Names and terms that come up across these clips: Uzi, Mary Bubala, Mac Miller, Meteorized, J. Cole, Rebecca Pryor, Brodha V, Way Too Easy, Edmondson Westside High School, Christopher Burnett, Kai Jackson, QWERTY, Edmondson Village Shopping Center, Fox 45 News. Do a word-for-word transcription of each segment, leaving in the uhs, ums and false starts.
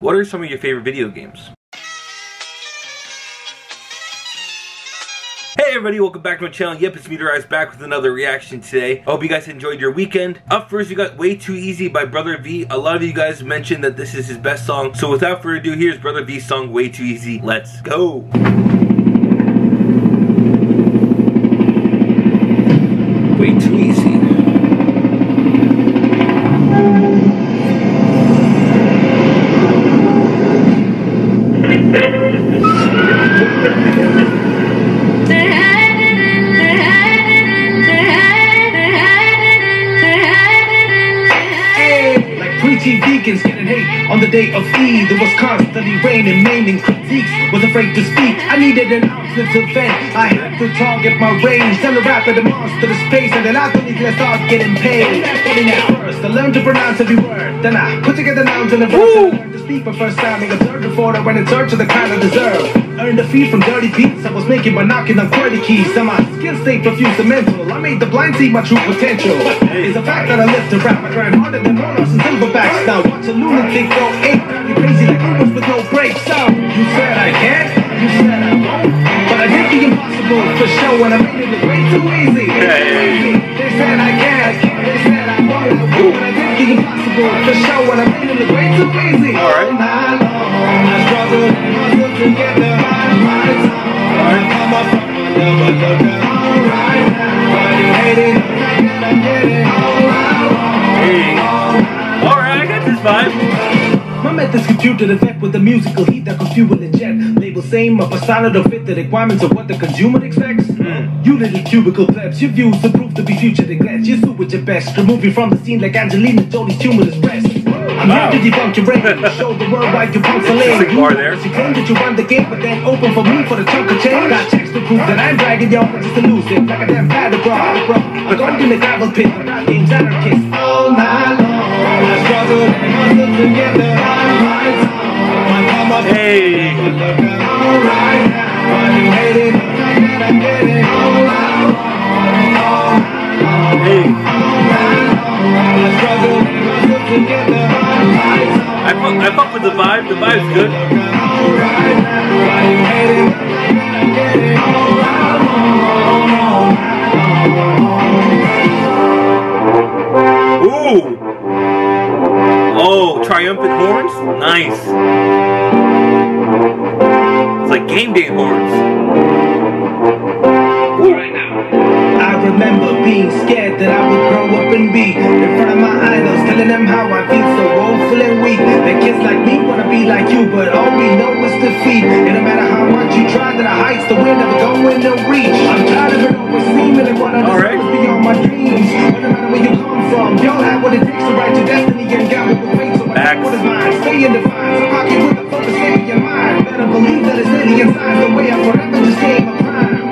What are some of your favorite video games? Hey everybody, welcome back to my channel. Yep, it's Meteorized back with another reaction today. I hope you guys enjoyed your weekend. Up first, you got Way Too Easy by Brodha V. A lot of you guys mentioned that this is his best song. So without further ado, here's Brodha V's song, Way Too Easy. Let's go. Way too easy. Vegans getting hate on the day of Eid. It was constantly raining, maiming critiques, was afraid to speak. I needed an outlet to vent. I had to target my range, tell a rapper the monster to space, and then I believe I start getting paid. First, I learned to pronounce every word. Then I put together nouns in a verse. I learned to speak for first time. I observed before I went in search of the kind I deserve. Earned a fee from dirty beats, I was making by knocking on QWERTY keys. And my skill stayed profuse and mental, I made the blind see my true potential. It's a fact that I live to rap, I grind harder than rollers and silverbacks. Now watch a lunatic go ape, you crazy like Uber's with no brakes. So, you said I can't, you said I won't, but I did the impossible for show, and I made it way too easy. They said I can't, they said I won't, but I did the impossible for show, and I made it way too easy. Alright. I struggle, I struggle together. My methods computed effect with the musical heat that could fuel a jet. Label same, a persona to fit the requirements of what the consumer expects. Mm. You little cubicle plebs, your views are proof to be future neglect. You suit with your best, remove you from the scene like Angelina Jolie's humorless breast. I'm here to debunk your brain, show the world why you punks are lame. You claim that you won the game, but then open for me for the chunk of change. Got checks to prove that I'm dragging y'all just to lose it, like a damn paddle bro. I'm going in the gravel pit, I'm not names anarchists. All night long, I struggle and hustle together. Hey! I fuck, I fuck with the vibe, the vibe's good. Ooh! Oh, triumphant horns? Nice! Like game day horns. Right now. I remember being scared that I would grow up and be in front of my idols, telling them how I feel so woeful and weak. That kids like me wanna be like you, but all we know is defeat. And no matter how much you try to the heights, the wind never going to reach. I'm tired of it always seeming like what I deserve is beyond my dreams. But no matter where you come from, you'll have what it takes to write your destiny and God will wait. So I know what is mine, stay in divine. So I can put the focus in your mind. Better believe that it's in the inside. The way I forever just gave a crime.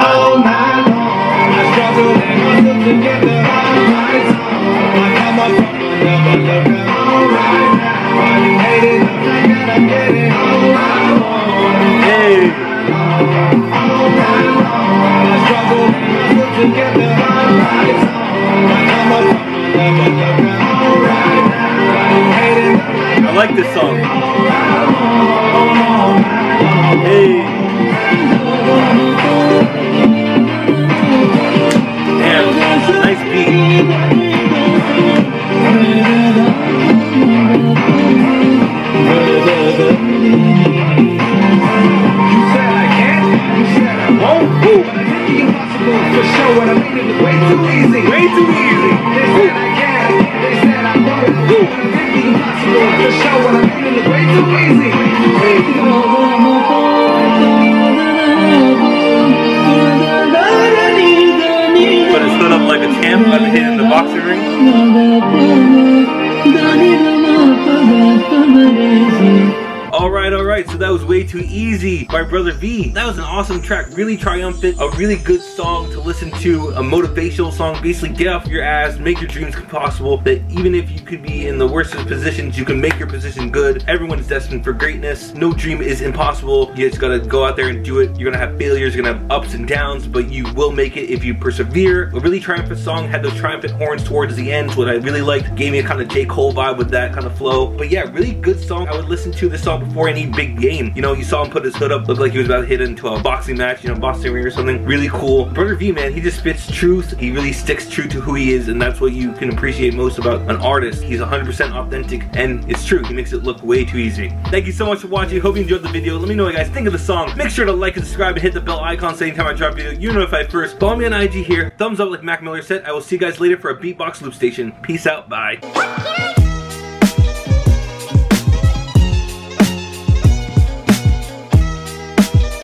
All night long, I struggle and hustle together. All night long, I come up from another lover. All right now, why you hate it? I gotta get it. All night long, hey. All night long, I struggle and hustle together. All night long, I come up from another lover. All right now, why you hate it? I like this song. All night long, hey. Alright, alright, so that was Way Too Easy by Brodha V. That was an awesome track, really triumphant, a really good song to listen to, a motivational song, basically get off your ass, make your dreams possible, that even if you could be in the worst of positions, you can make your position good. Everyone's destined for greatness. No dream is impossible. You just gotta go out there and do it. You're gonna have failures, you're gonna have ups and downs, but you will make it if you persevere. A really triumphant song, had those triumphant horns towards the end, what I really liked, gave me a kind of J. Cole vibe with that kind of flow. But yeah, really good song. I would listen to this song before any big game. You know, you saw him put his hood up, looked like he was about to hit into a boxing match, you know, boxing ring or something. Really cool. Brodha V, man, he just spits truth. He really sticks true to who he is, and that's what you can appreciate most about an artist. He's one hundred percent authentic, and it's true. He makes it look way too easy. Thank you so much for watching. Hope you enjoyed the video. Let me know what you guys think of the song. Make sure to like and subscribe and hit the bell icon so anytime I drop a video, you're notified first. Follow me on I G here. Thumbs up like Mac Miller said. I will see you guys later for a beatbox loop station. Peace out. Bye.